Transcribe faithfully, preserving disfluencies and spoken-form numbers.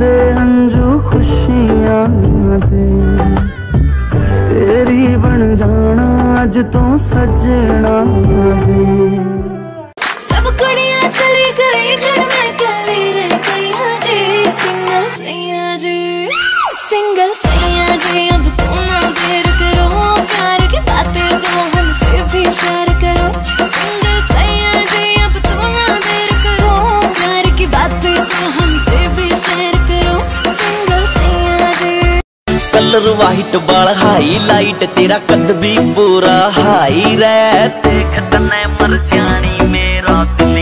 दे अंजू खुशियाँ दे, तेरी बन जाना आज तो सजना दे। सब कुड़ियाँ चली गई घर में कली रह गई आजे, सिंगल सैया जी, सिंगल सैया जी। अब तुम ना देर करो, प्यार की बातें तो हमसे भी शेयर करो। सिंगल सैया जी, अब तुम ना देर करो, प्यार की बातें तो हमसे भी शेयर करो। सिंगल सैया जी। कलर वाइट बाल हाई लाइट, तेरा कद भी पूरा हाई रे, देख तने मर जानी मेरा दिल।